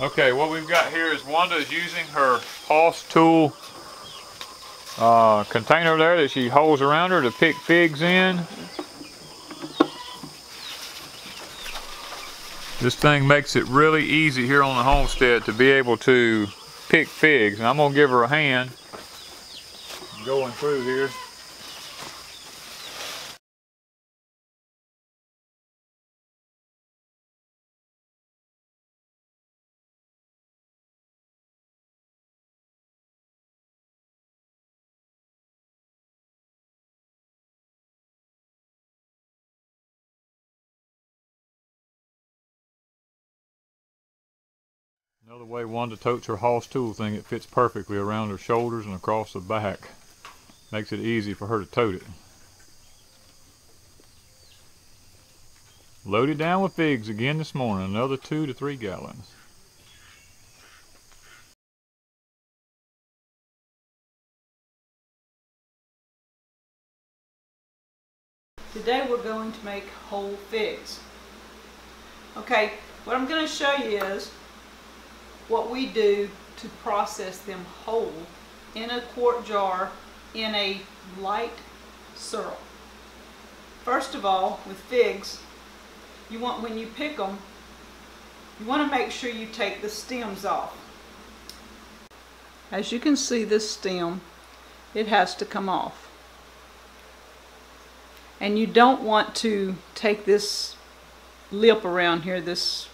Okay, what we've got here is Wanda is using her Hoss Tool container there that she holds around her to pick figs in. This thing makes it really easy here on the homestead to be able to pick figs. And I'm gonna give her a hand going through here. Another way Wanda totes her Hoss Tool thing, it fits perfectly around her shoulders and across the back. Makes it easy for her to tote it. Loaded down with figs again this morning, another 2 to 3 gallons. Today we're going to make whole figs. Okay, what I'm going to show you is what we do to process them whole in a quart jar in a light syrup. First of all, with figs, you want, when you pick them, you want to make sure you take the stems off. As you can see, this stem, it has to come off. And you don't want to take this lip around here, this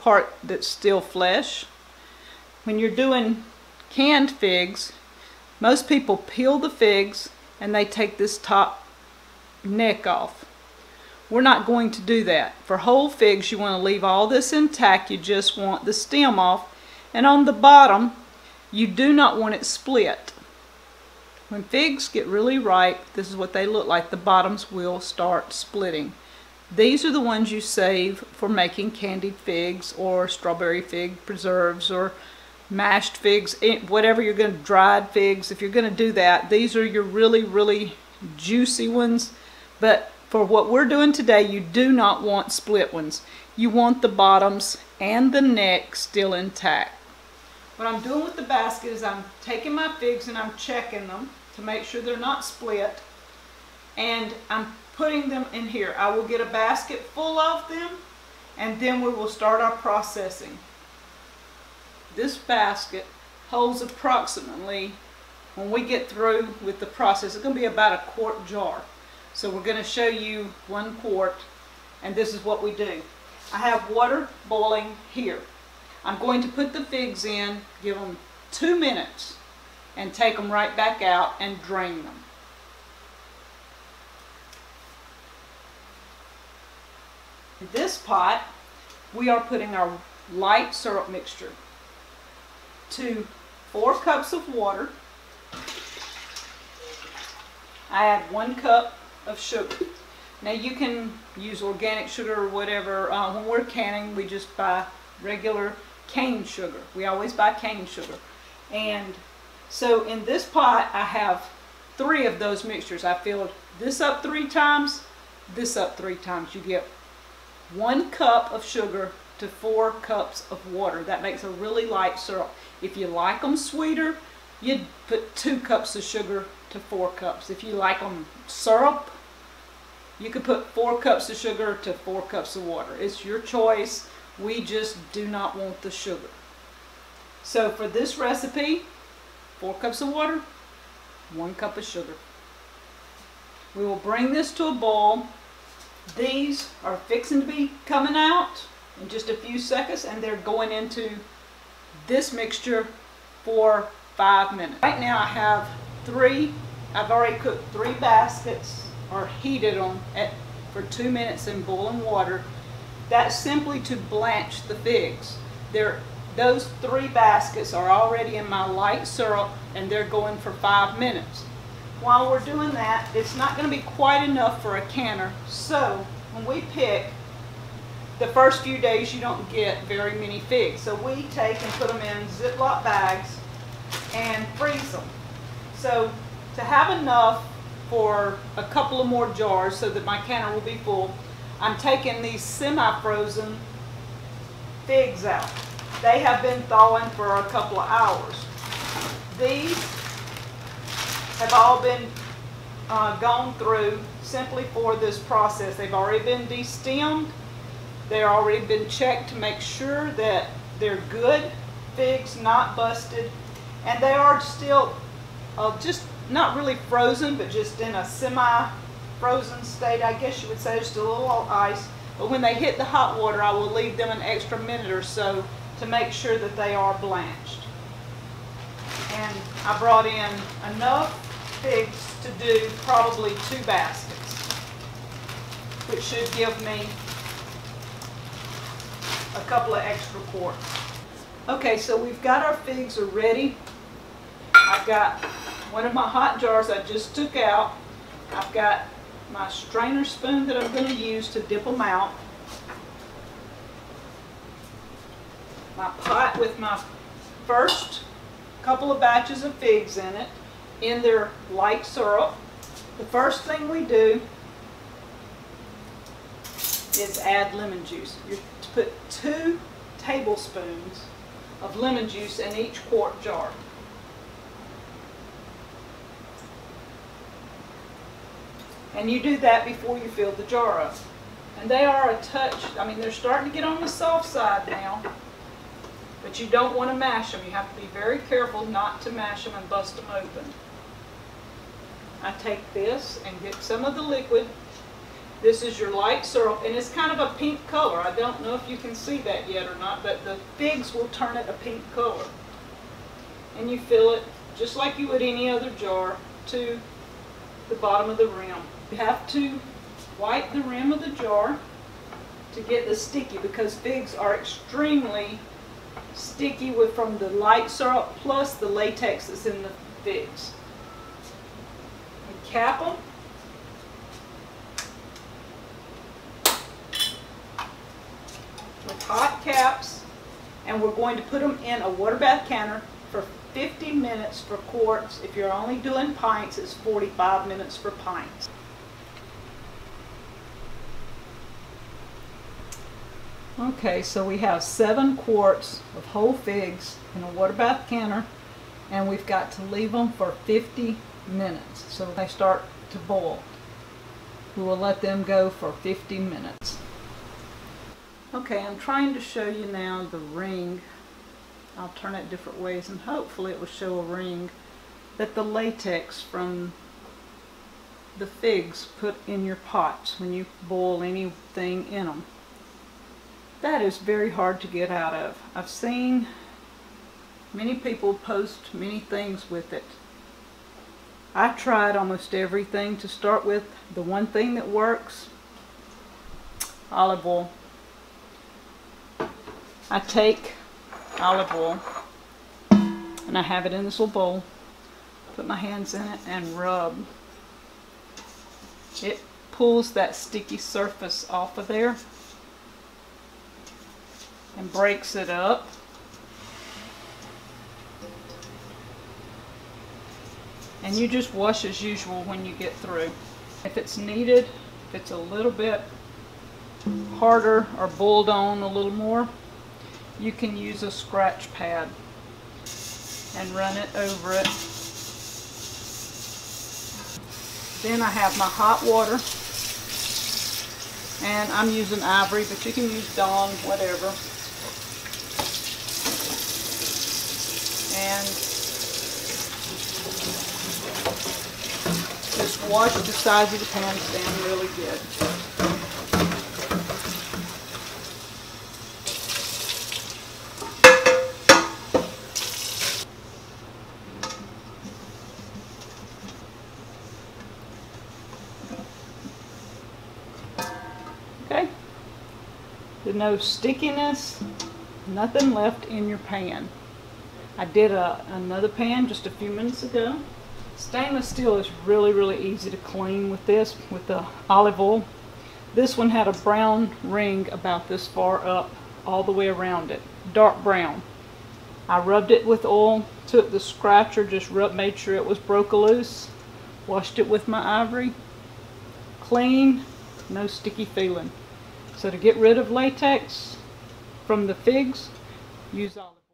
part that's still flesh. When you're doing canned figs, most people peel the figs and they take this top neck off. We're not going to do that. For whole figs, you want to leave all this intact. You just want the stem off. And on the bottom, you do not want it split. When figs get really ripe, this is what they look like. The bottoms will start splitting. These are the ones you save for making candied figs or strawberry fig preserves or mashed figs, whatever you're going to, dried figs. If you're going to do that, these are your really, really juicy ones. But for what we're doing today, you do not want split ones. You want the bottoms and the neck still intact. What I'm doing with the basket is I'm taking my figs and I'm checking them to make sure they're not split. And I'm putting them in here. I will get a basket full of them and then we will start our processing. This basket holds approximately, when we get through with the process, it's going to be about a quart jar. So we're going to show you 1 quart, and this is what we do. I have water boiling here. I'm going to put the figs in, give them 2 minutes, and take them right back out and drain them. In this pot, we are putting our light syrup mixture to 4 cups of water. I add 1 cup of sugar. Now you can use organic sugar or whatever. When we're canning, we just buy regular cane sugar. We always buy cane sugar. And so in this pot, I have 3 of those mixtures. I filled this up 3 times, this up 3 times. You get 1 cup of sugar to 4 cups of water. That makes a really light syrup. If you like them sweeter, you'd put 2 cups of sugar to 4 cups. If you like them syrup, you could put 4 cups of sugar to 4 cups of water. It's your choice. We just do not want the sugar. So for this recipe, 4 cups of water, 1 cup of sugar. We will bring this to a boil. These are fixing to be coming out in just a few seconds, and they're going into this mixture for 5 minutes. Right now I have 3, I've already cooked 3 baskets or heated them for 2 minutes in boiling water. That's simply to blanch the figs. Those 3 baskets are already in my light syrup and they're going for 5 minutes. While we're doing that, it's not going to be quite enough for a canner, so when we pick, the first few days you don't get very many figs. So we take and put them in Ziploc bags and freeze them. So to have enough for a couple of more jars so that my canner will be full, I'm taking these semi-frozen figs out. They have been thawing for a couple of hours. These have all been gone through simply for this process. They've already been destemmed. They've already been checked to make sure that they're good figs, not busted, and they are still just not really frozen, but just in a semi-frozen state, I guess you would say. Just a little ice, but when they hit the hot water, I will leave them an extra minute or so to make sure that they are blanched. And I brought in enough figs to do probably 2 baskets, which should give me a couple of extra quarts. Okay, so we've got our figs are ready. I've got one of my hot jars I just took out. I've got my strainer spoon that I'm going to use to dip them out. My pot with my first couple of batches of figs in it, in their light syrup. The first thing we do is add lemon juice. You're to put 2 tablespoons of lemon juice in each quart jar. And you do that before you fill the jar up. And they are a touch, I mean, they're starting to get on the soft side now, but you don't want to mash them. You have to be very careful not to mash them and bust them open. I take this and get some of the liquid. This is your light syrup, and it's kind of a pink color. I don't know if you can see that yet or not, but the figs will turn it a pink color. And you fill it just like you would any other jar to the bottom of the rim. You have to wipe the rim of the jar to get the sticky, because figs are extremely sticky from the light syrup plus the latex that's in the figs. We cap them. Hot caps, and we're going to put them in a water bath canner for 50 minutes for quarts. If you're only doing pints, it's 45 minutes for pints. Okay, so we have 7 quarts of whole figs in a water bath canner, and we've got to leave them for 50 minutes. So they start to boil. We will let them go for 50 minutes. Okay, I'm trying to show you now the ring. I'll turn it different ways and hopefully it will show a ring that the latex from the figs put in your pots when you boil anything in them. That is very hard to get out of. I've seen many people post many things with it. I tried almost everything to start with. The one thing that works, olive oil. I take olive oil and I have it in this little bowl, put my hands in it and rub. It pulls that sticky surface off of there and breaks it up. And you just wash as usual when you get through. If it's needed, if it's a little bit harder or boiled on a little more, you can use a scratch pad and run it over it. Then I have my hot water, and I'm using ivory, but you can use Dawn, whatever. And just wash the sides of the pans down really good. No stickiness, nothing left in your pan. I did another pan just a few minutes ago. Stainless steel is really easy to clean with this, with the olive oil. This one had a brown ring about this far up all the way around it, dark brown. I rubbed it with oil, took the scratcher, just rubbed, made sure it was broke loose, washed it with my ivory, clean, no sticky feeling. So to get rid of latex from the figs, use all of